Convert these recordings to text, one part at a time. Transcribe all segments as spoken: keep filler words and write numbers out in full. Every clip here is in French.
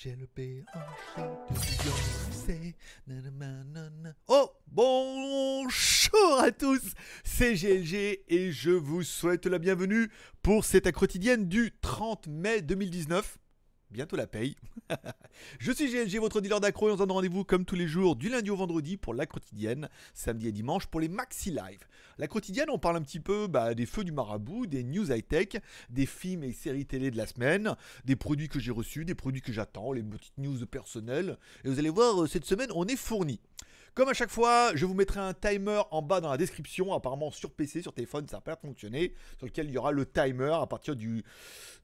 J'ai le P un c'est... Oh, bonjour à tous, c'est G L G et je vous souhaite la bienvenue pour cette A quotidienne du trente mai deux mille dix-neuf. Bientôt la paye. Je suis G L G, votre dealer d'accro, et on se donne rendez-vous comme tous les jours du lundi au vendredi pour la quotidienne, samedi et dimanche pour les maxi live. La quotidienne, on parle un petit peu bah, des feux du marabout, des news high-tech, des films et séries télé de la semaine, des produits que j'ai reçus, des produits que j'attends, les petites news de personnel. Et vous allez voir, cette semaine, on est fourni. Comme à chaque fois, je vous mettrai un timer en bas dans la description, apparemment sur P C, sur téléphone, ça n'a pas fonctionné, sur lequel il y aura le timer à partir du...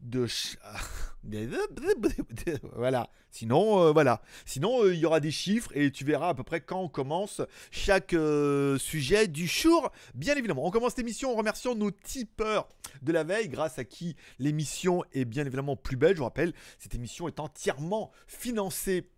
de... Voilà. Sinon, euh, voilà. Sinon, euh, il y aura des chiffres et tu verras à peu près quand on commence chaque euh, sujet du jour. Bien évidemment, on commence l'émission en remerciant nos tipeurs de la veille, grâce à qui l'émission est bien évidemment plus belle. Je vous rappelle, cette émission est entièrement financée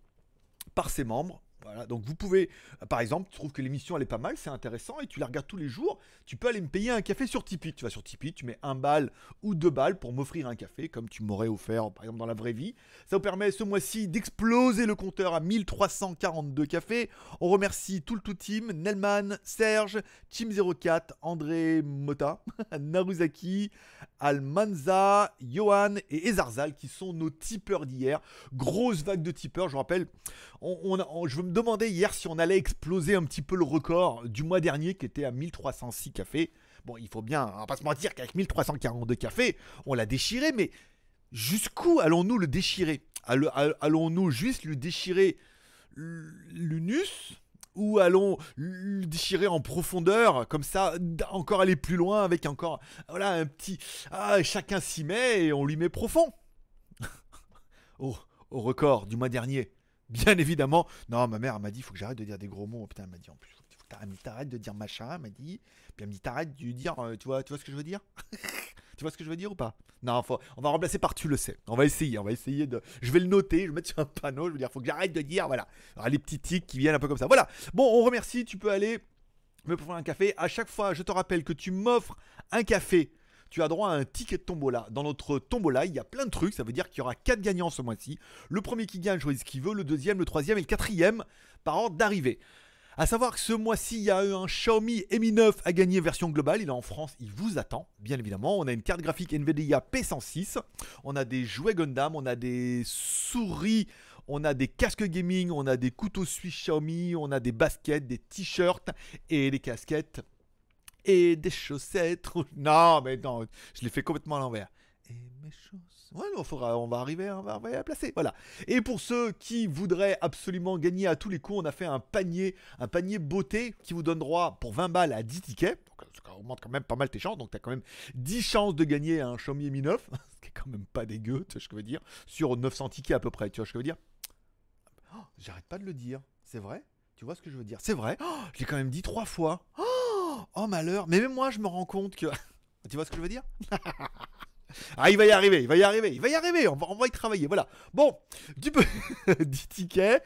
par ses membres. Voilà, donc vous pouvez, par exemple, tu trouves que l'émission elle est pas mal, c'est intéressant et tu la regardes tous les jours, tu peux aller me payer un café sur Tipeee. Tu vas sur Tipeee, tu mets un balle ou deux balles pour m'offrir un café, comme tu m'aurais offert par exemple dans la vraie vie. Ça vous permet ce mois-ci d'exploser le compteur à mille trois cent quarante-deux cafés. On remercie tout le tout team, Nelman, Serge, Team zéro quatre, André Mota, Naruzaki, Almanza, Johan et Ezarzal qui sont nos tipeurs d'hier. Grosse vague de tipeurs, je vous rappelle, on, on, on, je veux me demandais hier si on allait exploser un petit peu le record du mois dernier qui était à mille trois cent six cafés. Bon, il faut bien, on va pas se mentir qu'avec mille trois cent quarante-deux cafés, on l'a déchiré, mais jusqu'où allons-nous le déchirer? Allons-nous juste lui déchirer l'unus? Ou allons le déchirer en profondeur, comme ça, encore aller plus loin avec encore, voilà, un petit... Ah, chacun s'y met et on lui met profond. Oh, au record du mois dernier. Bien évidemment. Non, ma mère m'a dit, il faut que j'arrête de dire des gros mots. Putain, elle m'a dit, en plus, il faut que t'arrêtes de dire machin, elle m'a dit. Puis elle me dit, t'arrêtes de dire, tu vois, tu vois ce que je veux dire? Tu vois ce que je veux dire ou pas? Non, faut, on va remplacer par tu le sais. On va essayer, on va essayer de... Je vais le noter, je vais le mettre sur un panneau, je vais dire, il faut que j'arrête de dire, voilà. Alors, les petits tics qui viennent un peu comme ça. Voilà. Bon, on remercie, tu peux aller me prendre un café. À chaque fois, je te rappelle que tu m'offres un café. Tu as droit à un ticket de tombola. Dans notre tombola, il y a plein de trucs. Ça veut dire qu'il y aura quatre gagnants ce mois-ci. Le premier qui gagne choisit ce qu'il veut. Le deuxième, le troisième et le quatrième par ordre d'arrivée. A savoir que ce mois-ci, il y a eu un Xiaomi Mi neuf à gagner version globale. Il est en France, il vous attend, bien évidemment. On a une carte graphique Nvidia P cent six. On a des jouets Gundam. On a des souris. On a des casques gaming. On a des couteaux suisses Xiaomi. On a des baskets, des t-shirts et des casquettes. Et des chaussettes. Non, mais non, je l'ai fait complètement à l'envers. Et mes chaussettes. Ouais, non, faudra, on va arriver, on va arriver à la placer. Voilà. Et pour ceux qui voudraient absolument gagner à tous les coups, on a fait un panier, un panier beauté qui vous donne droit pour vingt balles à dix tickets. Donc, ça augmente quand même pas mal tes chances. Donc, tu as quand même dix chances de gagner un Xiaomi Mi neuf. Ce qui est quand même pas dégueu, tu vois ce que je veux dire. Sur neuf cents tickets à peu près, tu vois ce que je veux dire. Oh, j'arrête pas de le dire. C'est vrai. Tu vois ce que je veux dire. C'est vrai. Oh, je l'ai quand même dit trois fois. Oh, oh malheur, mais même moi je me rends compte que... Tu vois ce que je veux dire? Ah, il va y arriver, il va y arriver, il va y arriver, on va, on va y travailler, voilà. Bon, tu peux... dix tickets,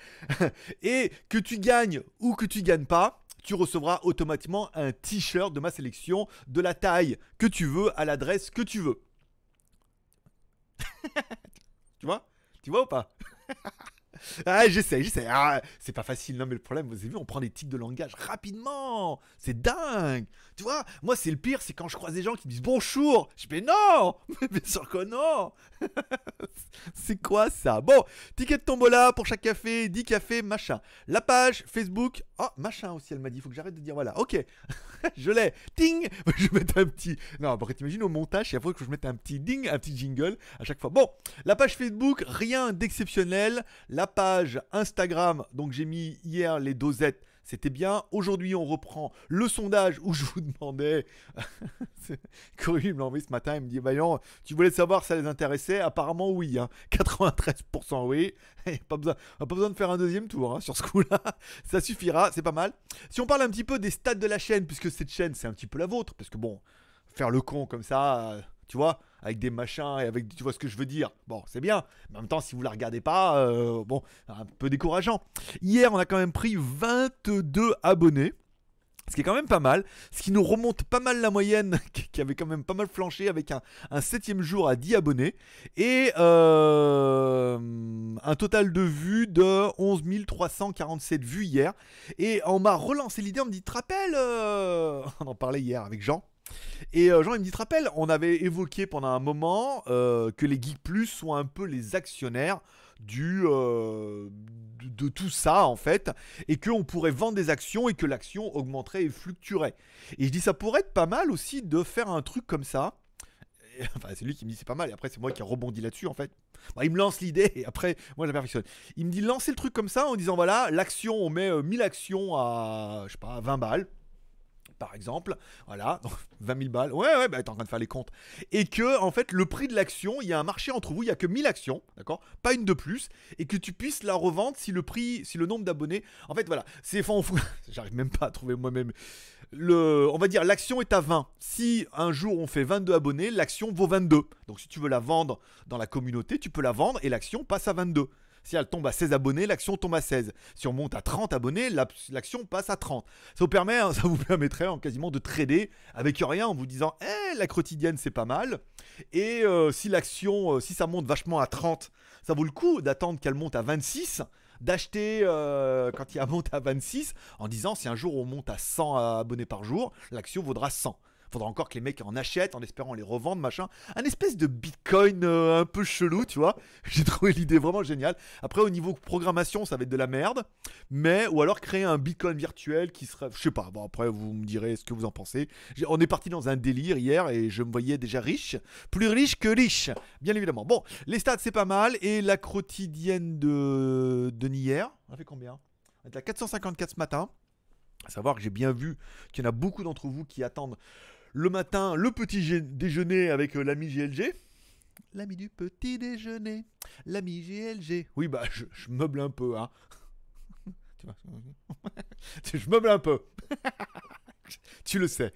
et que tu gagnes ou que tu gagnes pas, tu recevras automatiquement un t-shirt de ma sélection, de la taille que tu veux, à l'adresse que tu veux. Tu vois? Tu vois ou pas? Ah, j'essaie, j'essaie. Ah, c'est pas facile, non, mais le problème, vous avez vu, on prend des tics de langage rapidement. C'est dingue. Tu vois, moi, c'est le pire, c'est quand je croise des gens qui me disent bonjour. Je fais non, mais bien sûr que non. C'est quoi ça? Bon, ticket de tombola pour chaque café, dix cafés, machin. La page Facebook. Oh, machin aussi, elle m'a dit, il faut que j'arrête de dire voilà. Ok, je l'ai. Ting. Je vais mettre un petit. Non, après, t'imagines au montage, il faut que je mette un petit ding, un petit jingle à chaque fois. Bon, la page Facebook, rien d'exceptionnel. La page Instagram, donc j'ai mis hier les dosettes, c'était bien. Aujourd'hui, on reprend le sondage où je vous demandais. Corinne m'a envoyé ce matin, il me dit voyons, tu voulais savoir si ça les intéressait? Apparemment, oui, hein. quatre-vingt-treize pour cent oui. Pas besoin, pas besoin de faire un deuxième tour hein, sur ce coup-là. Ça suffira, c'est pas mal. Si on parle un petit peu des stats de la chaîne, puisque cette chaîne, c'est un petit peu la vôtre, parce que bon, faire le con comme ça, tu vois. Avec des machins et avec... Tu vois ce que je veux dire? Bon, c'est bien. Mais en même temps, si vous la regardez pas, euh, bon, un peu décourageant. Hier, on a quand même pris vingt-deux abonnés. Ce qui est quand même pas mal. Ce qui nous remonte pas mal la moyenne, qui avait quand même pas mal flanché avec un septième jour à dix abonnés. Et euh, un un total de vues de onze mille trois cent quarante-sept vues hier. Et on m'a relancé l'idée, on me dit, te rappelles euh... On en parlait hier avec Jean. Et Jean, il me dit, te rappelles, on avait évoqué pendant un moment euh, que les Geek Plus sont un peu les actionnaires du, euh, de, de tout ça, en fait, et qu'on pourrait vendre des actions et que l'action augmenterait et fluctuerait. Et je dis, ça pourrait être pas mal aussi de faire un truc comme ça. Et, enfin, c'est lui qui me dit, c'est pas mal, et après, c'est moi qui rebondis là-dessus, en fait. Bon, il me lance l'idée, et après, moi, je la perfectionne. Il me dit, lancez le truc comme ça en disant, voilà, l'action, on met euh, mille actions à, je sais pas, à vingt balles. Par exemple, voilà, vingt mille balles, ouais, ouais, bah t'es en train de faire les comptes, et que, en fait, le prix de l'action, il y a un marché entre vous, il n'y a que mille actions, d'accord, pas une de plus, et que tu puisses la revendre si le prix, si le nombre d'abonnés, en fait, voilà, c'est, enfin, on fout, j'arrive même pas à trouver moi-même, le, on va dire, l'action est à vingt, si un jour on fait vingt-deux abonnés, l'action vaut vingt-deux, donc si tu veux la vendre dans la communauté, tu peux la vendre, et l'action passe à vingt-deux. Si elle tombe à seize abonnés, l'action tombe à seize. Si on monte à trente abonnés, l'action passe à trente. Ça vous permet, ça vous permettrait quasiment de trader avec rien en vous disant « Eh, la quotidienne, c'est pas mal ». Et euh, si l'action, euh, si ça monte vachement à trente, ça vaut le coup d'attendre qu'elle monte à vingt-six, d'acheter euh, quand il monte à vingt-six en disant « Si un jour on monte à cent abonnés par jour, l'action vaudra cent ». Faudra encore que les mecs en achètent en espérant les revendre, machin. Un espèce de bitcoin euh, un peu chelou, tu vois. J'ai trouvé l'idée vraiment géniale. Après, au niveau programmation, ça va être de la merde. Mais, ou alors créer un bitcoin virtuel qui serait... Je sais pas, bon après, vous me direz ce que vous en pensez. On est parti dans un délire hier et je me voyais déjà riche. Plus riche que riche, bien évidemment. Bon, les stats, c'est pas mal. Et la quotidienne de, de Nier, on a fait combien? On est à quatre cent cinquante-quatre ce matin. À savoir que j'ai bien vu qu'il y en a beaucoup d'entre vous qui attendent... Le matin, le petit déjeuner avec euh, l'ami G L G. L'ami du petit déjeuner. L'ami G L G. Oui, bah, je, je meuble un peu, hein. Tu vois, je meuble un peu. Tu le sais.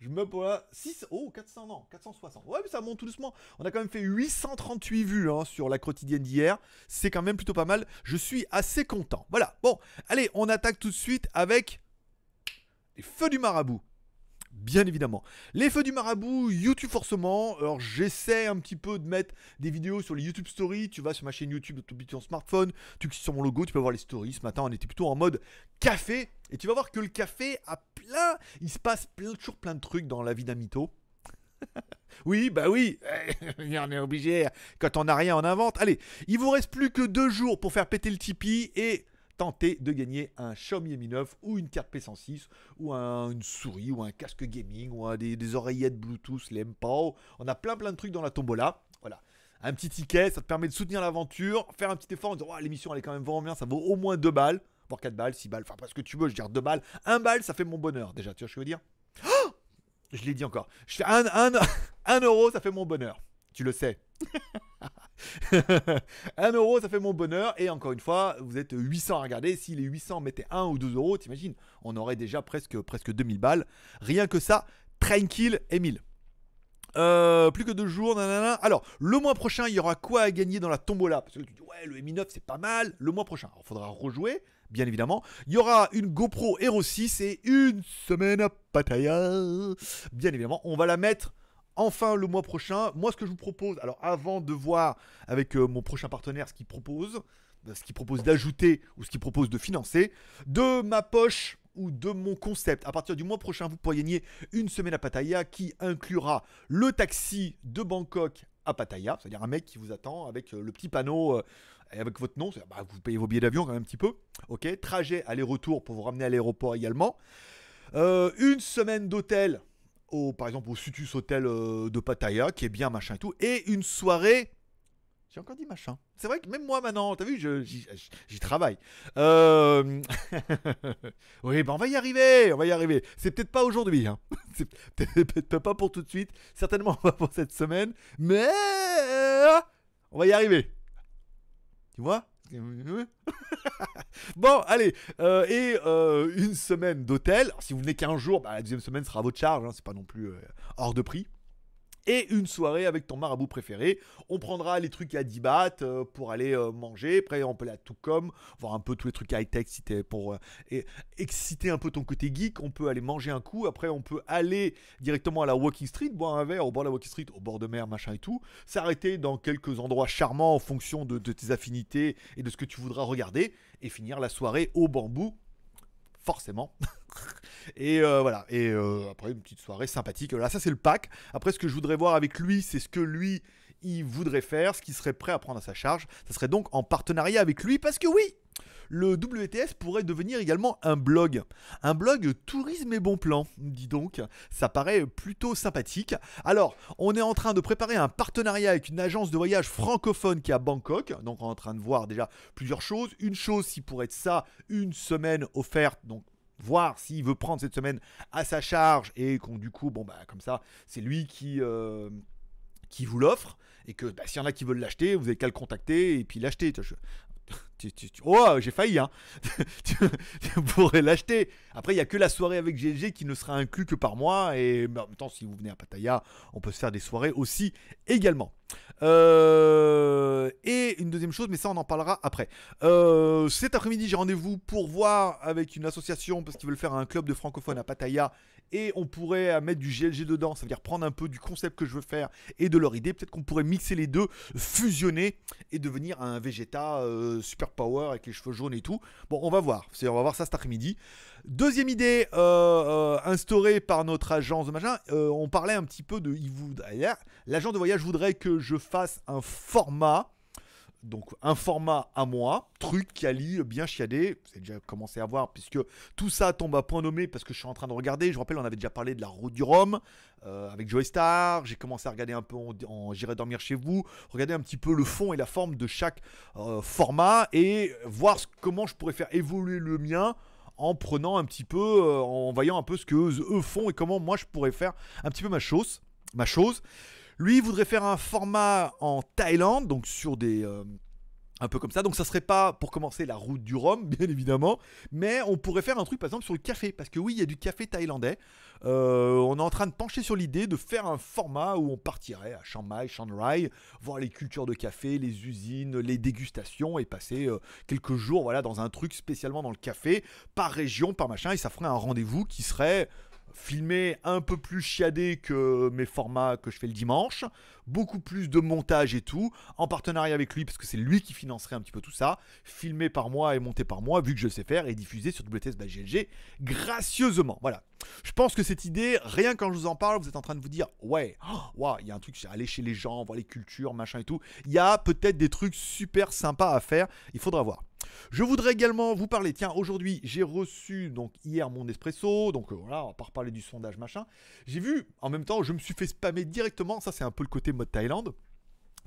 Je meuble voilà, six... Oh, quatre cents, non, quatre cent soixante. Ouais, mais ça monte tout doucement. On a quand même fait huit cent trente-huit vues hein, sur la quotidienne d'hier. C'est quand même plutôt pas mal. Je suis assez content. Voilà, bon. Allez, on attaque tout de suite avec... Les feux du marabout. Bien évidemment. Les feux du marabout, YouTube forcément. Alors j'essaie un petit peu de mettre des vidéos sur les YouTube Stories. Tu vas sur ma chaîne YouTube, tu ton smartphone, tu cliques sur mon logo, tu peux voir les stories. Ce matin, on était plutôt en mode café. Et tu vas voir que le café a plein... Il se passe plein, toujours plein de trucs dans la vie d'un mytho. Oui, bah oui, on est obligé. Quand on n'a rien, on invente. Allez, il vous reste plus que deux jours pour faire péter le Tipeee et... tenter de gagner un Xiaomi Mi neuf ou une carte P cent six ou un, une souris ou un casque gaming ou un, des, des oreillettes Bluetooth, les M P A O. On a plein plein de trucs dans la tombola. Voilà, un petit ticket, ça te permet de soutenir l'aventure, faire un petit effort en disant oh, l'émission elle est quand même vraiment bien, ça vaut au moins deux balles, voire quatre balles, six balles, enfin parce que tu veux, je veux dire deux balles, un balle ça fait mon bonheur déjà, tu vois ce que je veux dire. Oh, je l'ai dit encore, je fais un, un, un euro ça fait mon bonheur, tu le sais. un euro ça fait mon bonheur et encore une fois vous êtes huit cents à regarder, si les huit cents mettaient un ou deux euros t'imagines on aurait déjà presque, presque deux mille balles rien que ça, tranquille Emile. Euh, plus que deux jours, nanana. Alors, le mois prochain, il y aura quoi à gagner dans la tombola? Parce que tu dis, ouais, le Mi neuf, c'est pas mal. Le mois prochain, il faudra rejouer, bien évidemment. Il y aura une GoPro Hero six et une semaine à Pattaya. Bien évidemment, on va la mettre... Enfin, le mois prochain, moi, ce que je vous propose, alors avant de voir avec euh, mon prochain partenaire ce qu'il propose, ce qu'il propose d'ajouter ou ce qu'il propose de financer, de ma poche ou de mon concept, à partir du mois prochain, vous pourrez gagner une semaine à Pattaya qui inclura le taxi de Bangkok à Pattaya, c'est-à-dire un mec qui vous attend avec euh, le petit panneau... Euh, Et avec votre nom, bah, vous payez vos billets d'avion quand même un petit peu. Ok, trajet, aller-retour pour vous ramener à l'aéroport également. Euh, une semaine d'hôtel... Au, par exemple au Sutus Hotel euh, de Pattaya, qui est bien machin et tout, et une soirée, j'ai encore dit machin, c'est vrai que même moi maintenant, t'as vu, j'y travaille. Euh... oui, bah on va y arriver, on va y arriver, c'est peut-être pas aujourd'hui, hein. C'est peut-être pas pour tout de suite, certainement pas pour cette semaine, mais on va y arriver, tu vois. Bon, allez, euh, et euh, une semaine d'hôtel. Si vous venez qu'un jour, bah, la deuxième semaine sera à votre charge, hein, c'est pas non plus euh, hors de prix. et une soirée avec ton marabout préféré. On prendra les trucs à dix bahts euh, pour aller euh, manger. Après, on peut aller à Tukcom, voir un peu tous les trucs high-tech si t'es pour euh, et exciter un peu ton côté geek. On peut aller manger un coup. Après, on peut aller directement à la Walking Street, boire un verre au bord de la Walking Street, au bord de mer, machin et tout. S'arrêter dans quelques endroits charmants en fonction de, de tes affinités et de ce que tu voudras regarder. Et finir la soirée au bambou. Forcément. Et euh, voilà. Et euh, après, une petite soirée sympathique. Là, ça, c'est le pack. Après, ce que je voudrais voir avec lui, c'est ce que lui, il voudrait faire, ce qu'il serait prêt à prendre à sa charge. Ça serait donc en partenariat avec lui, parce que oui, le W T S pourrait devenir également un blog. Un blog tourisme et bon plan, dis donc. Ça paraît plutôt sympathique. Alors, on est en train de préparer un partenariat avec une agence de voyage francophone qui est à Bangkok. Donc, on est en train de voir déjà plusieurs choses. Une chose, si pourrait être ça, une semaine offerte, donc voir s'il veut prendre cette semaine à sa charge et qu'on, du coup, bon, bah, comme ça, c'est lui qui... Euh qui vous l'offre, et que bah, s'il y en a qui veulent l'acheter, vous n'avez qu'à le contacter et puis l'acheter. Oh, j'ai failli, hein. Tu pourrais l'acheter. Après, il n'y a que la soirée avec G L G qui ne sera inclus que par mois, et bah, en même temps, si vous venez à Pattaya, on peut se faire des soirées aussi également. Euh... Et une deuxième chose, mais ça, on en parlera après. Euh... Cet après-midi, j'ai rendez-vous pour voir avec une association, parce qu'ils veulent faire un club de francophones à Pattaya, et on pourrait mettre du G L G dedans, ça veut dire prendre un peu du concept que je veux faire et de leur idée. Peut-être qu'on pourrait mixer les deux, fusionner et devenir un Vegeta euh, super power avec les cheveux jaunes et tout. Bon, on va voir, on va voir ça cet après-midi. Deuxième idée euh, euh, instaurée par notre agence de machin, euh, on parlait un petit peu de Ivoo. L'agent de voyage voudrait que je fasse un format, donc un format à moi, truc, quali, bien chiadé, vous avez déjà commencé à voir, puisque tout ça tombe à point nommé parce que je suis en train de regarder. Je vous rappelle, on avait déjà parlé de la Route du Rhum euh, avec Joy Star. J'ai commencé à regarder un peu en, en J'irai dormir chez vous, regarder un petit peu le fond et la forme de chaque euh, format et voir ce, comment je pourrais faire évoluer le mien en prenant un petit peu, euh, en voyant un peu ce que eux, eux font et comment moi je pourrais faire un petit peu ma chose, ma chose. Lui, il voudrait faire un format en Thaïlande, donc sur des... Euh, un peu comme ça. Donc ça serait pas, pour commencer, la Route du Rhum, bien évidemment. Mais on pourrait faire un truc, par exemple, sur le café. Parce que oui, il y a du café thaïlandais. Euh, on est en train de pencher sur l'idée de faire un format où on partirait à Chiang Mai, Chiang Rai, voir les cultures de café, les usines, les dégustations, et passer euh, quelques jours voilà, dans un truc spécialement dans le café, par région, par machin. Et ça ferait un rendez-vous qui serait... filmé un peu plus chiadé que mes formats que je fais le dimanche, beaucoup plus de montage et tout, en partenariat avec lui parce que c'est lui qui financerait un petit peu tout ça, filmé par moi et monté par moi vu que je sais faire et diffusé sur W T S by G L G gracieusement. Voilà. Je pense que cette idée, rien quand je vous en parle, vous êtes en train de vous dire ouais, waouh, il y a un truc, aller chez les gens, voir les cultures, machin et tout. Il y a peut-être des trucs super sympas à faire, il faudra voir. Je voudrais également vous parler, tiens, aujourd'hui j'ai reçu donc hier mon Nespresso, donc euh, voilà, on va pas reparler du sondage machin. J'ai vu, en même temps, je me suis fait spammer directement, ça c'est un peu le côté mode Thaïlande.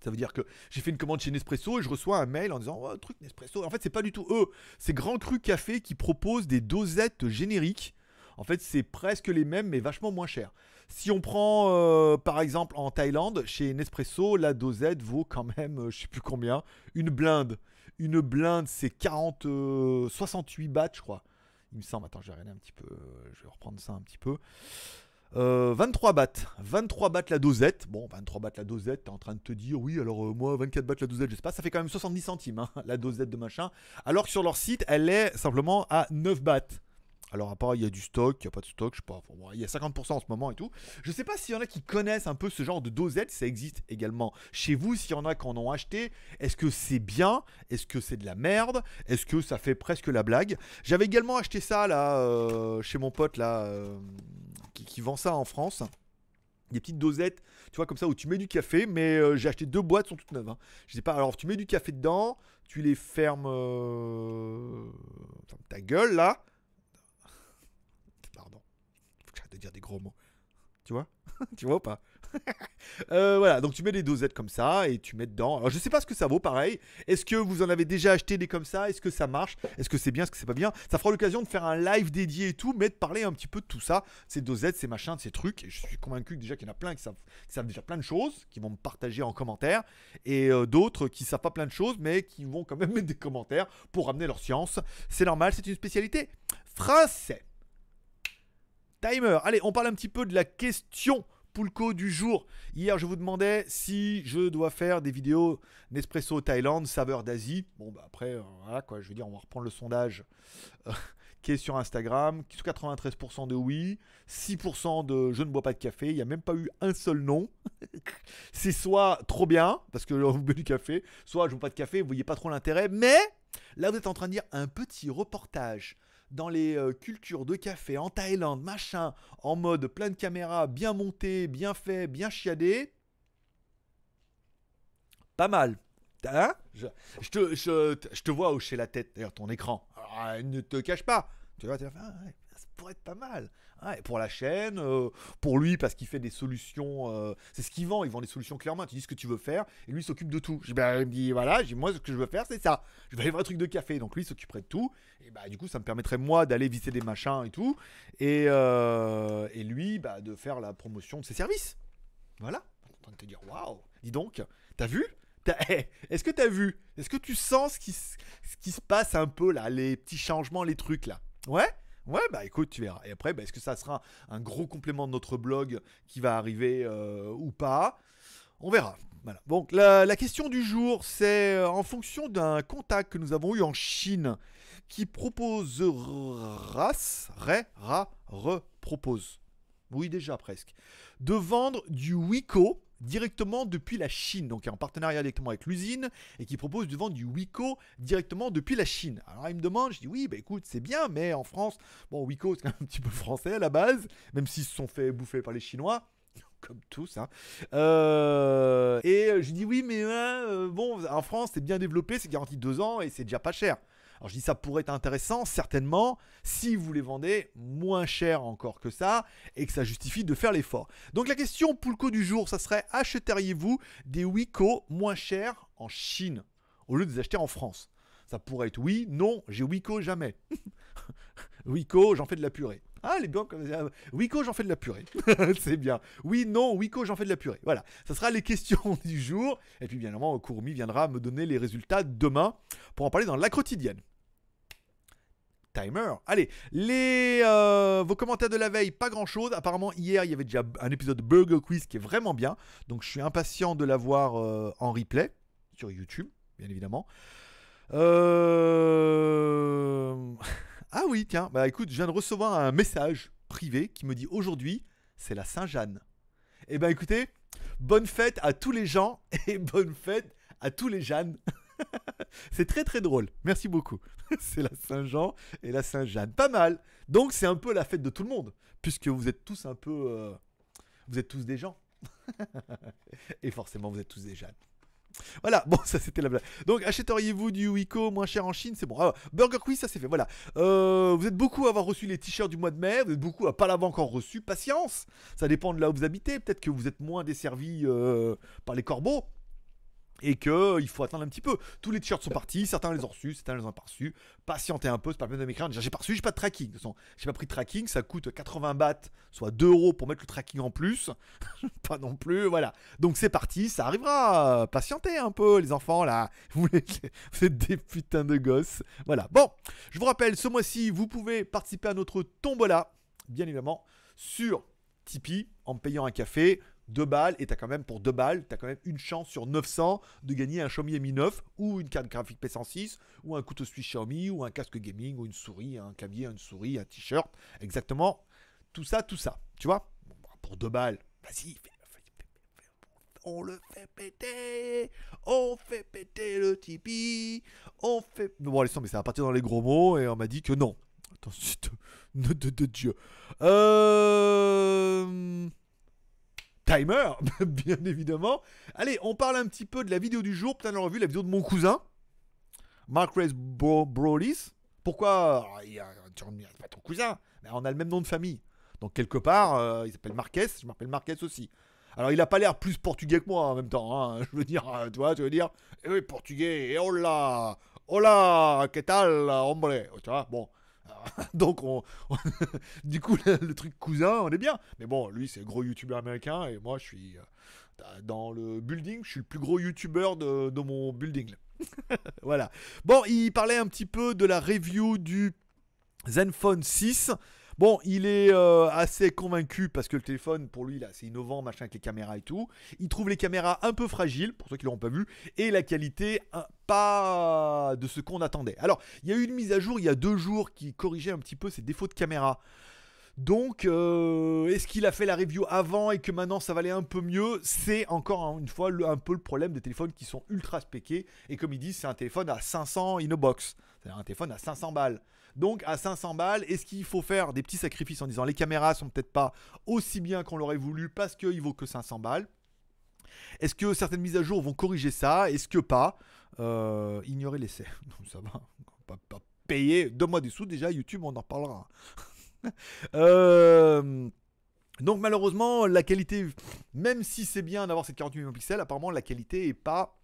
Ça veut dire que j'ai fait une commande chez Nespresso et je reçois un mail en disant oh, truc Nespresso. En fait, c'est pas du tout eux, c'est Grand Cru Café qui propose des dosettes génériques. En fait, c'est presque les mêmes, mais vachement moins cher. Si on prend, euh, par exemple, en Thaïlande, chez Nespresso, la dosette vaut quand même, euh, je sais plus combien, une blinde. Une blinde, c'est quarante, euh, soixante-huit bahts, je crois. Il me semble, attends, je vais regarder un petit peu, euh, je vais reprendre ça un petit peu. Euh, vingt-trois bahts, vingt-trois bahts la dosette. Bon, vingt-trois bahts la dosette, t'es en train de te dire oui, alors euh, moi vingt-quatre bahts la dosette, je sais pas, ça fait quand même soixante-dix centimes, hein, la dosette de machin. Alors que sur leur site, elle est simplement à neuf bahts. Alors à part il y a du stock, il n'y a pas de stock, je sais pas, il y a cinquante pour cent en ce moment et tout. Je sais pas s'il y en a qui connaissent un peu ce genre de dosette, ça existe également chez vous, s'il y en a qui en ont acheté. Est-ce que c'est bien? Est-ce que c'est de la merde? Est-ce que ça fait presque la blague? J'avais également acheté ça là, euh, chez mon pote là, euh, qui, qui vend ça en France. Des petites dosettes, tu vois, comme ça, où tu mets du café, mais euh, j'ai acheté deux boîtes, sont toutes neuves. Hein. Je sais pas, alors tu mets du café dedans, tu les fermes, euh, fermes ta gueule là. Pardon, faut que j'arrête de dire des gros mots. Tu vois? Tu vois ou pas? euh, Voilà, donc tu mets des dosettes comme ça et tu mets dedans. Alors je sais pas ce que ça vaut, pareil. Est-ce que vous en avez déjà acheté des comme ça? Est-ce que ça marche? Est-ce que c'est bien? Est-ce que c'est pas bien? Ça fera l'occasion de faire un live dédié et tout, mais de parler un petit peu de tout ça, ces dosettes, ces machins, ces trucs. Et je suis convaincu que déjà qu'il y en a plein qui savent, qui savent déjà plein de choses, qui vont me partager en commentaire, et euh, d'autres qui savent pas plein de choses, mais qui vont quand même mettre des commentaires pour ramener leur science. C'est normal, c'est une spécialité française. Timer. Allez, on parle un petit peu de la question Pulco du jour. Hier, je vous demandais si je dois faire des vidéos Nespresso Thaïlande, saveur d'Asie. Bon, bah après, euh, voilà quoi. Je veux dire, on va reprendre le sondage euh, qui est sur Instagram. quatre-vingt-treize pour cent de oui, six pour cent de je ne bois pas de café. Il n'y a même pas eu un seul non. C'est soit trop bien, parce que vous buvez du café, soit je ne bois pas de café, vous ne voyez pas trop l'intérêt. Mais là, vous êtes en train de dire un petit reportage dans les euh, cultures de café en Thaïlande, machin, en mode plein de caméras, bien monté, bien fait, bien chiadé. Pas mal. Hein, je, je, te, je, je te vois hocher la tête, d'ailleurs, ton écran. Alors, ne te cache pas. Tu vois, tu vas faire, ah, ouais, ça pourrait être pas mal. Ah, et pour la chaîne, euh, pour lui, parce qu'il fait des solutions. Euh, c'est ce qu'il vend, il vend des solutions clairement. Tu dis ce que tu veux faire, et lui s'occupe de tout. Je, ben, il me dit, voilà, je, moi, ce que je veux faire, c'est ça. Je vais aller voir un truc de café. Donc lui, il s'occuperait de tout. Et bah, du coup, ça me permettrait, moi, d'aller visiter des machins et tout. Et, euh, et lui, bah, de faire la promotion de ses services. Voilà. En train de te dire, waouh, dis donc, t'as vu? Est-ce que t'as vu? Est-ce que tu sens ce qui, ce qui se passe un peu là? Les petits changements, les trucs là? Ouais? Ouais, bah écoute, tu verras. Et après, bah, est-ce que ça sera un gros complément de notre blog qui va arriver euh, ou pas? On verra. Voilà. Donc la, la question du jour, c'est euh, en fonction d'un contact que nous avons eu en Chine qui proposera, ré, ra, repropose. Oui, déjà presque. De vendre du Wiko directement depuis la Chine, donc en partenariat directement avec l'usine, et qui propose de vendre du Wiko directement depuis la Chine. Alors il me demande, je dis oui, bah écoute, c'est bien, mais en France, bon, Wiko c'est quand même un petit peu français à la base, même s'ils se sont fait bouffer par les Chinois, comme tous, hein. Euh, et je dis oui, mais euh, bon, en France c'est bien développé, c'est garanti deux ans et c'est déjà pas cher. Alors je dis ça pourrait être intéressant, certainement, si vous les vendez moins cher encore que ça, et que ça justifie de faire l'effort. Donc la question Pulco du jour, ça serait, achèteriez-vous des Wiko moins chers en Chine, au lieu de les acheter en France? Ça pourrait être oui, non, j'ai Wiko jamais. Wiko, j'en fais de la purée. Ah, les blancs comme ça. Wiko, j'en fais de la purée. C'est bien. Oui, non, Wiko, j'en fais de la purée. Voilà. Ça sera les questions du jour. Et puis, bien évidemment, Kurumi viendra me donner les résultats demain pour en parler dans la quotidienne. Timer. Allez, les, euh, vos commentaires de la veille, pas grand chose. Apparemment, hier, il y avait déjà un épisode de Burger Quiz qui est vraiment bien. Donc, je suis impatient de l'avoir euh, en replay sur YouTube, bien évidemment. Euh... Ah oui, tiens, bah écoute, je viens de recevoir un message privé qui me dit aujourd'hui, c'est la Saint-Jeanne. Eh ben écoutez, bonne fête à tous les gens et bonne fête à tous les Jeannes. C'est très très drôle, merci beaucoup. C'est la Saint-Jean et la Saint-Jeanne, pas mal. Donc c'est un peu la fête de tout le monde, puisque vous êtes tous un peu... Euh, vous êtes tous des gens. Et forcément vous êtes tous des Jeannes. Voilà, bon, ça c'était la blague. Donc achèteriez-vous du Wiko moins cher en Chine? C'est bon. Alors, Burger Quiz, ça c'est fait. Voilà. Euh, vous êtes beaucoup à avoir reçu les t-shirts du mois de mai. Vous êtes beaucoup à pas l'avoir encore reçu. Patience. Ça dépend de là où vous habitez. Peut-être que vous êtes moins desservis euh, par les corbeaux et qu'il euh, faut attendre un petit peu. Tous les t-shirts sont partis. Certains les ont reçus, certains les ont pas reçus. Patientez un peu. C'est pas le même de m'écrire. J'ai pas reçu, j'ai pas de tracking. De toute façon, j'ai pas pris de tracking. Ça coûte quatre-vingts bahts, soit deux euros pour mettre le tracking en plus. Pas non plus. Voilà. Donc c'est parti. Ça arrivera. Patientez un peu, les enfants. Là, vous, les... vous êtes des putains de gosses. Voilà. Bon, je vous rappelle, ce mois-ci, vous pouvez participer à notre tombola, bien évidemment, sur Tipeee en payant un café. deux balles, et t'as quand même, pour deux balles, t'as quand même une chance sur neuf cents de gagner un Xiaomi Mi neuf, ou une carte graphique P cent six, ou un couteau suisse Xiaomi, ou un casque gaming, ou une souris, un clavier, une souris, un t-shirt, exactement, tout ça, tout ça, tu vois, bon, pour deux balles, vas-y, on le fait péter, on fait péter le Tipeee, on fait... Bon, allez, mais ça va partir dans les gros mots, et on m'a dit que non, attends, de, de, de Dieu, euh... Timer, bien évidemment. Allez, on parle un petit peu de la vidéo du jour. Putain, on a vu la vidéo de mon cousin, Mark Reyes Bro Brolis. Pourquoi oh, il y a, tu vas me dire, c'est pas ton cousin. Mais on a le même nom de famille. Donc, quelque part, euh, il s'appelle Marquez. Je m'appelle Marquez aussi. Alors, il a pas l'air plus portugais que moi en même temps. Hein. Je veux dire, tu vois, tu veux dire, eh oui, portugais, hola, hola, que tal, hombre. Tu vois, bon. Donc, on, on du coup, le, le truc cousin, on est bien. Mais bon, lui, c'est gros youtubeur américain et moi, je suis dans le building. Je suis le plus gros youtubeur de, de mon building. Voilà. Bon, il parlait un petit peu de la review du Zenfone six. Bon, il est euh, assez convaincu parce que le téléphone, pour lui, là, c'est innovant, machin, avec les caméras et tout. Il trouve les caméras un peu fragiles, pour ceux qui ne l'auront pas vu, et la qualité hein, pas de ce qu'on attendait. Alors, il y a eu une mise à jour il y a deux jours qui corrigeait un petit peu ses défauts de caméra. Donc, euh, est-ce qu'il a fait la review avant et que maintenant ça valait un peu mieux? C'est encore une fois le, un peu le problème des téléphones qui sont ultra spéqués. Et comme ils disent, c'est un téléphone à cinq cents in-box. C'est-à-dire un téléphone à cinq cents balles. Donc, à cinq cents balles, est-ce qu'il faut faire des petits sacrifices en disant les caméras sont peut-être pas aussi bien qu'on l'aurait voulu parce qu'il vaut que cinq cents balles? Est-ce que certaines mises à jour vont corriger ça? Est-ce que pas? euh, Ignorer l'essai. Non, ça va. Pas, pas payer. Donne-moi des sous déjà. YouTube, on en reparlera. euh, donc malheureusement la qualité, même si c'est bien d'avoir cette quarante-huit millions de pixels, apparemment la qualité est pas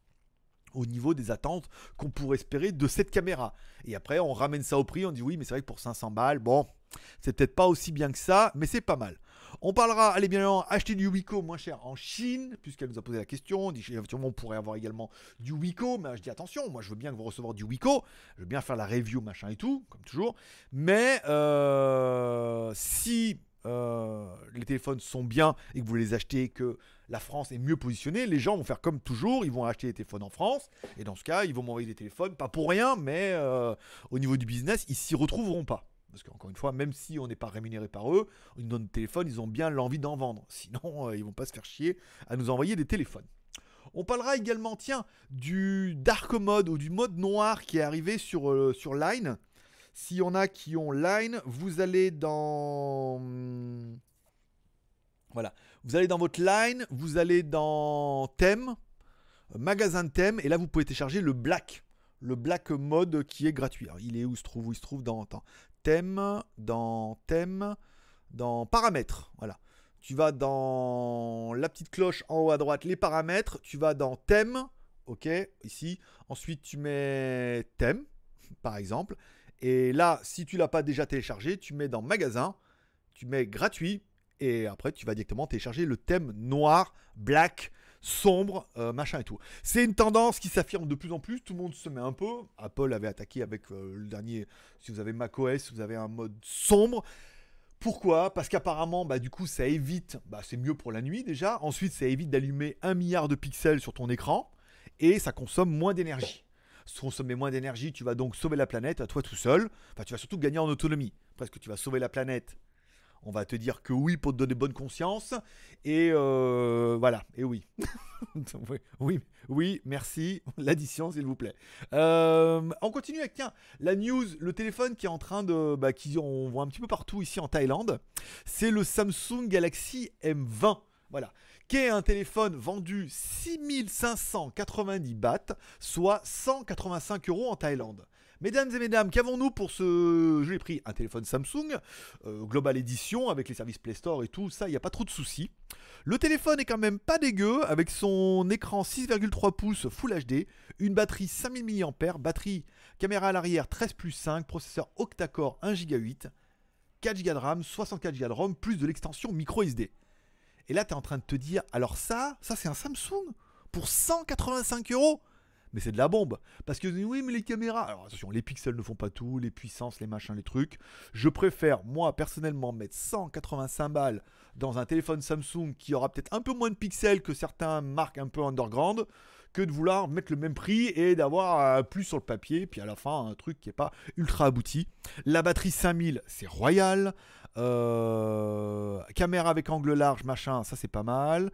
au niveau des attentes qu'on pourrait espérer de cette caméra. Et après on ramène ça au prix, on dit oui mais c'est vrai que pour cinq cents balles, bon c'est peut-être pas aussi bien que ça, mais c'est pas mal. On parlera, allez bien évidemment, acheter du Wiko moins cher en Chine, puisqu'elle nous a posé la question. On dit on pourrait avoir également du Wiko, mais je dis attention, moi je veux bien que vous receviez du Wiko, je veux bien faire la review, machin et tout, comme toujours. Mais euh, si euh, les téléphones sont bien et que vous les achetez et que la France est mieux positionnée, les gens vont faire comme toujours, ils vont acheter des téléphones en France, et dans ce cas, ils vont m'envoyer des téléphones, pas pour rien, mais euh, au niveau du business, ils s'y retrouveront pas. Parce qu'encore une fois, même si on n'est pas rémunéré par eux, ils nous donnent des téléphones, ils ont bien l'envie d'en vendre. Sinon, euh, ils vont pas se faire chier à nous envoyer des téléphones. On parlera également, tiens, du dark mode ou du mode noir qui est arrivé sur, euh, sur Line. S'il y en a qui ont Line, vous allez dans... Voilà. Vous allez dans votre Line, vous allez dans Thème, magasin de Thème, et là, vous pouvez télécharger le black. Le black mode qui est gratuit. Alors, il est où il se trouve, où il se trouve dans... Attends. Thème, dans thème, dans paramètres, voilà. Tu vas dans la petite cloche en haut à droite, les paramètres, tu vas dans thème, ok, ici. Ensuite, tu mets thème, par exemple. Et là, si tu l'as pas déjà téléchargé, tu mets dans magasin, tu mets gratuit. Et après, tu vas directement télécharger le thème noir, black, sombre, euh, machin et tout. C'est une tendance qui s'affirme de plus en plus. Tout le monde se met un peu. Apple avait attaqué avec euh, le dernier. Si vous avez macOS, si vous avez un mode sombre. Pourquoi? Parce qu'apparemment, bah, du coup, ça évite. Bah, c'est mieux pour la nuit déjà. Ensuite, ça évite d'allumer un milliard de pixels sur ton écran. Et ça consomme moins d'énergie. Si on consomme moins d'énergie, tu vas donc sauver la planète à toi tout seul. Enfin, tu vas surtout gagner en autonomie. Parce que tu vas sauver la planète. On va te dire que oui pour te donner bonne conscience. Et euh, voilà, et oui. oui, oui, merci. L'addition, s'il vous plaît. Euh, on continue avec, tiens, la news, le téléphone qui est en train de... Bah, qui, on voit un petit peu partout ici en Thaïlande. C'est le Samsung Galaxy M vingt. Voilà. Qui est un téléphone vendu six mille cinq cent quatre-vingt-dix bahts, soit cent quatre-vingt-cinq euros en Thaïlande. Mesdames et mesdames, qu'avons-nous pour ce... Je l'ai pris, un téléphone Samsung, euh, Global Edition, avec les services Play Store et tout, ça, il n'y a pas trop de soucis. Le téléphone est quand même pas dégueu, avec son écran six virgule trois pouces Full H D, une batterie cinq mille milliampères heure, batterie, caméra à l'arrière treize plus cinq, processeur octa-core un virgule huit giga, quatre giga de RAM, soixante-quatre giga de ROM, plus de l'extension micro S D. Et là, tu es en train de te dire, alors ça, ça c'est un Samsung, pour cent quatre-vingt-cinq euros. Mais c'est de la bombe. Parce que oui, mais les caméras... Alors attention, les pixels ne font pas tout, les puissances, les machins, les trucs. Je préfère, moi, personnellement, mettre cent quatre-vingt-cinq balles dans un téléphone Samsung qui aura peut-être un peu moins de pixels que certains marques un peu underground, que de vouloir mettre le même prix et d'avoir euh, plus sur le papier, puis à la fin, un truc qui n'est pas ultra abouti. La batterie cinq mille, c'est royal. Euh... Caméra avec angle large, machin, ça c'est pas mal.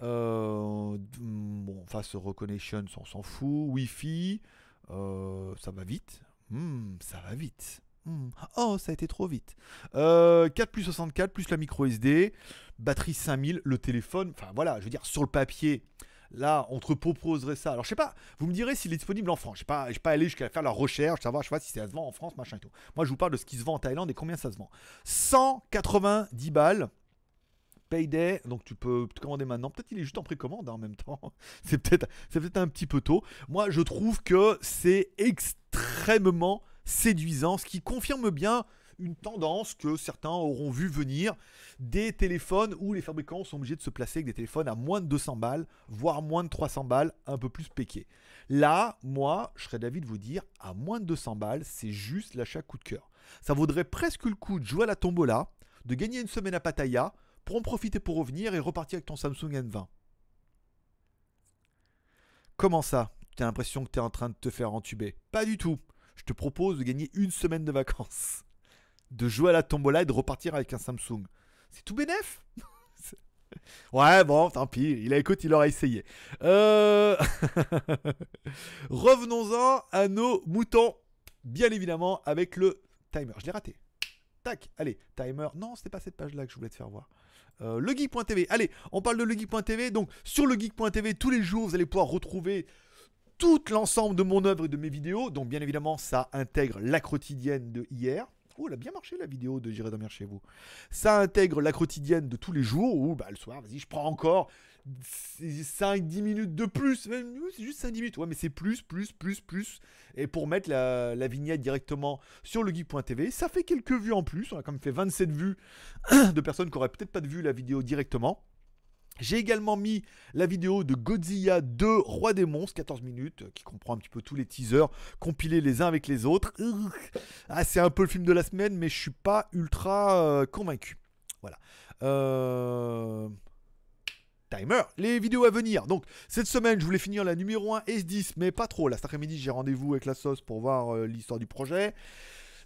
Euh, bon, face reconnaissance, on s'en fout. Wi-Fi, euh, ça va vite. Mmh, ça va vite. Mmh. Oh, ça a été trop vite. Euh, quatre plus soixante-quatre, plus la micro S D, batterie cinq mille, le téléphone. Enfin voilà, je veux dire, sur le papier, là, on te proposerait ça. Alors je sais pas, vous me direz s'il est disponible en France. Je sais pas, je sais pas aller jusqu'à faire la recherche, savoir, je sais pas si ça se vend en France, machin et tout. Moi, je vous parle de ce qui se vend en Thaïlande et combien ça se vend. cent quatre-vingt-dix balles. Payday, donc tu peux te commander maintenant. Peut-être il est juste en précommande hein, en même temps. C'est peut-être peut-être un petit peu tôt. Moi, je trouve que c'est extrêmement séduisant, ce qui confirme bien une tendance que certains auront vu venir, des téléphones où les fabricants sont obligés de se placer avec des téléphones à moins de deux cents balles, voire moins de trois cents balles, un peu plus péqués. Là, moi, je serais d'avis de vous dire, à moins de deux cents balles, c'est juste l'achat coup de cœur. Ça vaudrait presque le coup de jouer à la tombola, de gagner une semaine à Pattaya, pour en profiter pour revenir et repartir avec ton Samsung N vingt. Comment ça? T'as l'impression que t'es en train de te faire entuber? Pas du tout. Je te propose de gagner une semaine de vacances, de jouer à la tombola et de repartir avec un Samsung. C'est tout bénef. Ouais, bon, tant pis. Il a écoute, il aura essayé. Euh... Revenons-en à nos moutons. Bien évidemment, avec le timer. Je l'ai raté. Tac, allez, timer. Non, c'était pas cette page-là que je voulais te faire voir. Euh, legeek point T V. Allez, on parle de legeek point T V. Donc, sur legeek point T V, tous les jours, vous allez pouvoir retrouver tout l'ensemble de mon œuvre et de mes vidéos. Donc, bien évidemment, ça intègre la quotidienne de hier. Oh, elle a bien marché la vidéo de J'irai dormir chez vous. Ça intègre la quotidienne de tous les jours où, bah, le soir, vas-y, je prends encore cinq à dix minutes de plus. C'est juste cinq à dix minutes. Ouais, mais c'est plus, plus, plus, plus. Et pour mettre la, la vignette directement sur legeek point T V, ça fait quelques vues en plus. On a quand même fait vingt-sept vues de personnes qui n'auraient peut-être pas vu la vidéo directement. J'ai également mis la vidéo de Godzilla deux, Roi des Monstres, quatorze minutes, qui comprend un petit peu tous les teasers compilés les uns avec les autres. Ah, c'est un peu le film de la semaine, mais je suis pas ultra euh, convaincu. Voilà. Euh... Timer, les vidéos à venir. Donc, cette semaine, je voulais finir la numéro un S dix, mais pas trop. Là, cet après-midi, j'ai rendez-vous avec la sauce pour voir euh, l'histoire du projet.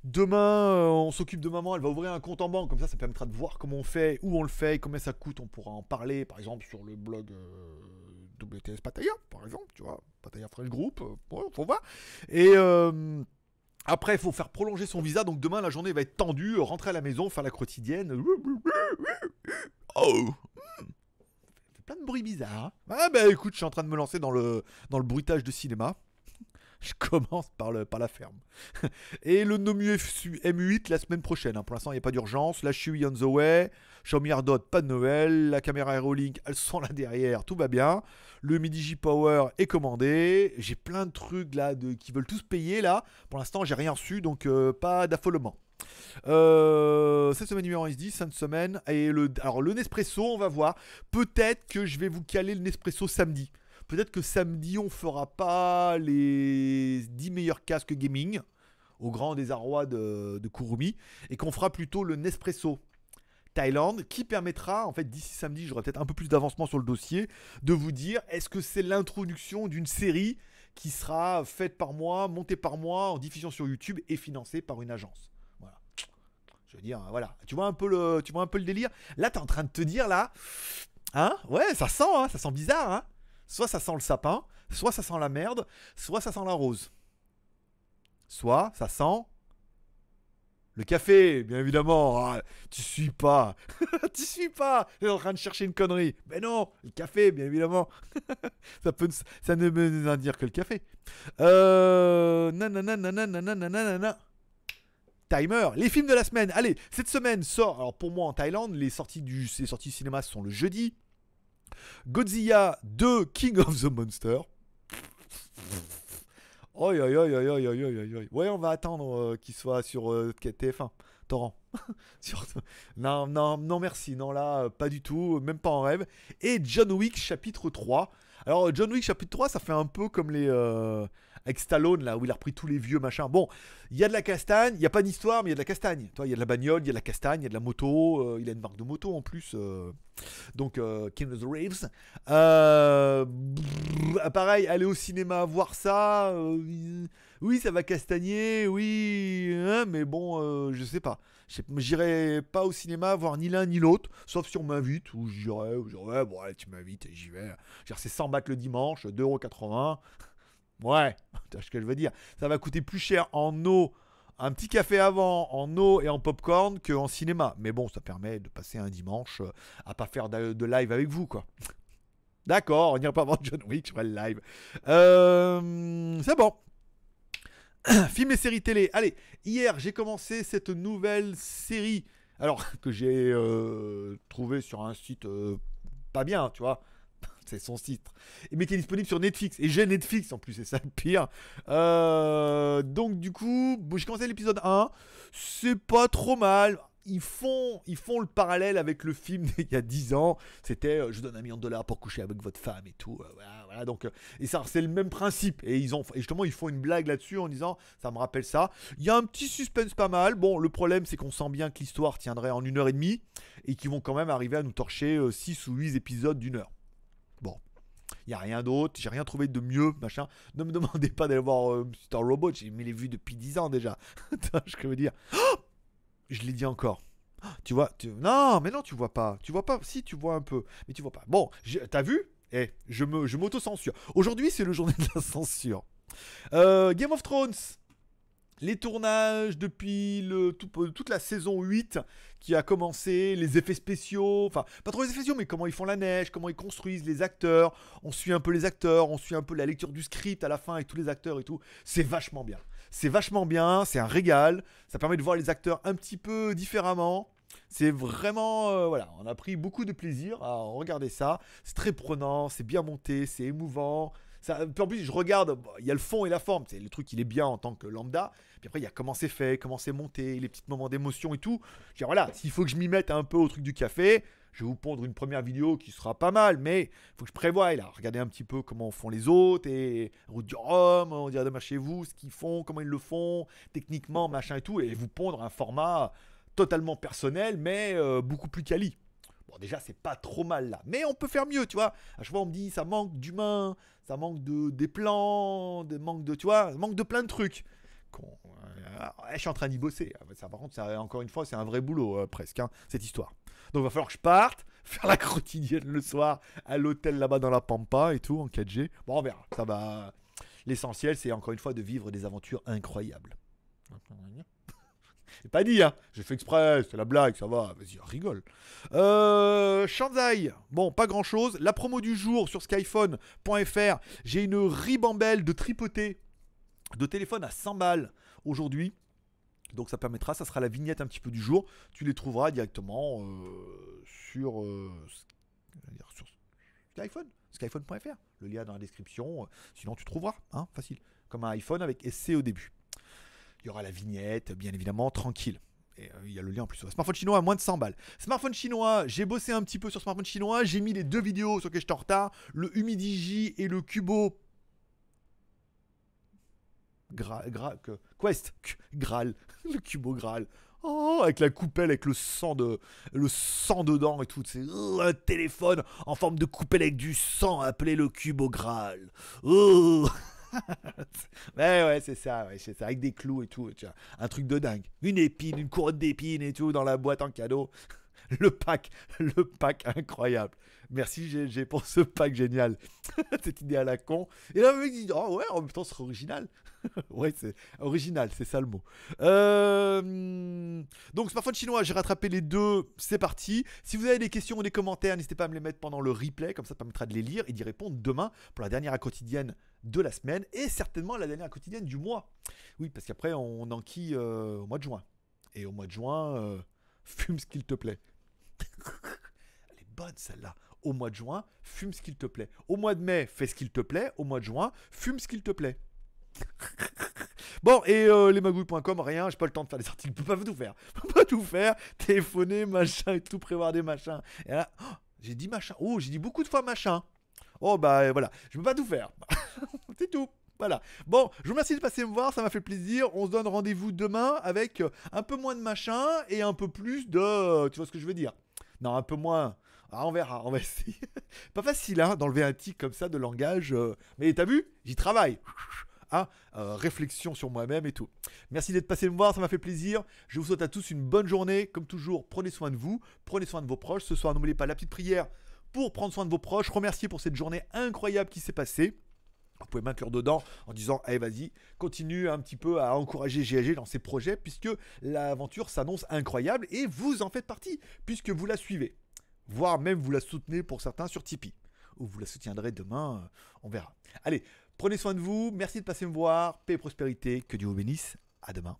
Demain, euh, on s'occupe de maman, elle va ouvrir un compte en banque, comme ça, ça permettra de voir comment on fait, où on le fait, combien ça coûte, on pourra en parler, par exemple, sur le blog euh, W T S Pattaya, par exemple, tu vois, Pattaya Fresh Group, euh, ouais, faut voir. Et euh, après, il faut faire prolonger son visa, donc demain, la journée va être tendue, rentrer à la maison, faire la quotidienne. Oh, ça fait plein de bruits bizarres. Hein. Ah bah écoute, je suis en train de me lancer dans le, dans le bruitage de cinéma. Je commence par, le, par la ferme. Et le Nomu M huit la semaine prochaine. Hein. Pour l'instant, il n'y a pas d'urgence. La Chewy on the way. Xiaomi Ardot, pas de Noël. La caméra Aerolink, elles sont là derrière. Tout va bien. Le Midi Power est commandé. J'ai plein de trucs là de, qui veulent tous payer là. Pour l'instant, j'ai rien reçu, donc euh, pas d'affolement. Euh, cette semaine numéro S dix, cette semaine. Et le, alors le Nespresso, on va voir. Peut-être que je vais vous caler le Nespresso samedi. Peut-être que samedi, on fera pas les dix meilleurs casques gaming au grand désarroi de, de Kurumi et qu'on fera plutôt le Nespresso Thaïlande qui permettra, en fait, d'ici samedi, j'aurai peut-être un peu plus d'avancement sur le dossier, de vous dire est-ce que c'est l'introduction d'une série qui sera faite par moi, montée par moi, en diffusion sur YouTube et financée par une agence. Voilà. Je veux dire, voilà. Tu vois un peu le, tu vois un peu le délire. Là, tu es en train de te dire, là, hein, ouais, ça sent, hein, ça sent bizarre, hein. Soit ça sent le sapin, soit ça sent la merde, soit ça sent la rose. Soit ça sent le café, bien évidemment. Ah, tu suis pas. Tu suis pas. Tu es en train de chercher une connerie. Mais non, le café, bien évidemment. Ça, peut, ça ne veut rien dire que le café. Euh, nanana, nanana, nanana. Timer, les films de la semaine. Allez, cette semaine sort, alors pour moi en Thaïlande, les sorties, du, les sorties cinéma sont le jeudi. Godzilla deux, King of the Monster. Oi, oi, oi, oi, oi, oi, oi, oi. Ouais, on va attendre euh, qu'il soit sur euh, T F un, Torrent. sur... Non, non, non, merci. Non, là, euh, pas du tout. Même pas en rêve. Et John Wick, chapitre trois. Alors, John Wick, chapitre trois, ça fait un peu comme les... Euh, avec Stallone, là, où il a repris tous les vieux, machin. Bon, il y a de la castagne. Il n'y a pas d'histoire, mais il y a de la castagne. Il y a de la bagnole, il y a de la castagne, il y a de la moto. Euh, il a une marque de moto, en plus. Euh... Donc, euh, King of the Raves. Euh, brrr, pareil, aller au cinéma voir ça. Euh, oui, ça va castagner. Oui, hein, mais bon, euh, je sais pas. J'irai pas au cinéma voir ni l'un ni l'autre. Sauf si on m'invite. Ou j'irai. Ouais, bon, allez, tu m'invites et j'y vais. C'est cent bahts le dimanche, deux euros quatre-vingts. Ouais, tu vois ce que je veux dire. Ça va coûter plus cher en eau. Un petit café avant, en eau et en popcorn qu'en cinéma. Mais bon, ça permet de passer un dimanche à pas faire de live avec vous, quoi. D'accord, on n'ira pas voir John Wick, je ferai le live. Euh, c'est bon. Films et séries télé. Allez, hier, j'ai commencé cette nouvelle série. Alors, que j'ai euh, trouvée sur un site euh, pas bien, tu vois. c'est son titre, mais qui est disponible sur Netflix. Et j'ai Netflix en plus, c'est ça le pire. Euh, donc du coup, bon, j'ai commencé l'épisode un, c'est pas trop mal. Ils font, ils font le parallèle avec le film d'il y a dix ans. C'était euh, je donne un million de dollars pour coucher avec votre femme et tout. Euh, voilà, voilà, donc, euh, et ça, c'est le même principe. Et, ils ont, et justement, ils font une blague là-dessus en disant ça me rappelle ça. Il y a un petit suspense pas mal. Bon, le problème, c'est qu'on sent bien que l'histoire tiendrait en une heure et demie et qu'ils vont quand même arriver à nous torcher euh, six ou huit épisodes d'une heure. Bon. Il n'y a rien d'autre, j'ai rien trouvé de mieux, machin. Ne me demandez pas d'aller voir euh, Mister Robot, j'ai mis les vues depuis dix ans déjà. Je peux vous dire. Oh, je l'ai dit encore. Oh, tu vois, tu... non, mais non, tu vois pas. Tu vois pas, si, tu vois un peu, mais tu vois pas. Bon, je... t'as vu? Eh, je me, je m'auto-censure. Aujourd'hui, c'est le journée de la censure. Euh, Game of Thrones. Les tournages depuis le, tout, toute la saison huit qui a commencé, les effets spéciaux, enfin, pas trop les effets spéciaux, mais comment ils font la neige, comment ils construisent les acteurs, on suit un peu les acteurs, on suit un peu la lecture du script à la fin avec tous les acteurs et tout, c'est vachement bien. C'est vachement bien, c'est un régal, ça permet de voir les acteurs un petit peu différemment, c'est vraiment, euh, voilà, on a pris beaucoup de plaisir à regarder ça, c'est très prenant, c'est bien monté, c'est émouvant. Ça, en plus, je regarde, il bon, y a le fond et la forme. C'est le truc, il est bien en tant que lambda. Puis après, il y a comment c'est fait, comment c'est monté, les petits moments d'émotion et tout. Je dis, voilà, s'il faut que je m'y mette un peu au truc du café, je vais vous pondre une première vidéo qui sera pas mal, mais il faut que je prévoie. Là, regardez un petit peu comment font les autres, et Route du Rhum, on dirait demain chez vous, ce qu'ils font, comment ils le font, techniquement, machin et tout. Et vous pondre un format totalement personnel, mais euh, beaucoup plus quali. Bon, déjà, c'est pas trop mal là, mais on peut faire mieux, tu vois. À chaque fois, on me dit ça manque d'humains, ça manque de des plans, de manque de, tu vois, ça manque de plein de trucs. Qu'on... Je suis en train d'y bosser. Ça, par contre, ça, encore une fois, c'est un vrai boulot euh, presque, hein, cette histoire. Donc, il va falloir que je parte, faire la quotidienne le soir à l'hôtel là-bas dans la Pampa et tout en quatre G. Bon, on verra. Ça va. L'essentiel, c'est encore une fois de vivre des aventures incroyables. C'est pas dit, hein. J'ai fait exprès, c'est la blague, ça va, vas-y, rigole. Euh, Shanzai, bon, pas grand-chose. La promo du jour sur skyphone point F R, j'ai une ribambelle de tripotés de téléphone à cent balles aujourd'hui. Donc ça permettra, ça sera la vignette un petit peu du jour. Tu les trouveras directement euh, sur, euh, sur Skyphone, skyphone point F R. Le lien dans la description, sinon tu trouveras, hein, facile. Comme un iPhone avec S C au début. Il y aura la vignette, bien évidemment, tranquille. Et euh, il y a le lien en plus. Smartphone chinois à moins de cent balles. Smartphone chinois, j'ai bossé un petit peu sur smartphone chinois. J'ai mis les deux vidéos sur lesquelles je suis en retard. Le Humidigi et le Cubo Graal. Gra... Quest Qu... Graal. Le Cubo Graal. Oh, avec la coupelle, avec le sang, de... le sang dedans et tout. C'est un téléphone en forme de coupelle avec du sang appelé le Cubo Graal. Oh. Ouais, ouais, c'est ça, ouais, c'est ça, avec des clous et tout, tu vois, un truc de dingue. Une épine, une couronne d'épines et tout dans la boîte en cadeau. Le pack, le pack incroyable. Merci G L G pour ce pack génial. Cette idée à la con. Et là, le mec dit, oh ouais, en même temps, c'est original. Ouais, c'est original, c'est ça le mot. Euh... Donc, smartphone chinois, j'ai rattrapé les deux, c'est parti. Si vous avez des questions ou des commentaires, n'hésitez pas à me les mettre pendant le replay, comme ça, ça permettra de les lire et d'y répondre demain pour la dernière à quotidienne de la semaine et certainement la dernière à quotidienne du mois. Oui, parce qu'après, on enquille euh, au mois de juin. Et au mois de juin, euh, fume ce qu'il te plaît. Elle est bonne celle-là. Au mois de juin, fume ce qu'il te plaît. Au mois de mai, fais ce qu'il te plaît. Au mois de juin, fume ce qu'il te plaît. Bon, et euh, lesmagouilles point com, rien, j'ai pas le temps de faire des articles, je peux pas tout faire. Je peux pas tout faire, téléphoner, machin, et tout prévoir des machins. Et là, oh, j'ai dit machin. Oh, j'ai dit beaucoup de fois machin. Oh, bah voilà, je peux pas tout faire. C'est tout. Voilà. Bon, je vous remercie de passer me voir, ça m'a fait plaisir. On se donne rendez-vous demain avec un peu moins de machin et un peu plus de... Tu vois ce que je veux dire? Non, un peu moins... Ah, on verra, on va essayer. Pas facile, hein, d'enlever un tic comme ça de langage. Euh... Mais t'as vu? J'y travaille. Hein, euh, réflexion sur moi-même et tout. Merci d'être passé me voir, ça m'a fait plaisir. Je vous souhaite à tous une bonne journée. Comme toujours, prenez soin de vous, prenez soin de vos proches. Ce soir, n'oubliez pas la petite prière pour prendre soin de vos proches. Remerciez pour cette journée incroyable qui s'est passée. Vous pouvez m'inclure dedans en disant « Allez, vas-y, continue un petit peu à encourager G L G dans ses projets puisque l'aventure s'annonce incroyable et vous en faites partie puisque vous la suivez. Voire même vous la soutenez pour certains sur Tipeee. Ou vous la soutiendrez demain, on verra. Allez, prenez soin de vous, merci de passer me voir, paix et prospérité, que Dieu vous bénisse, à demain.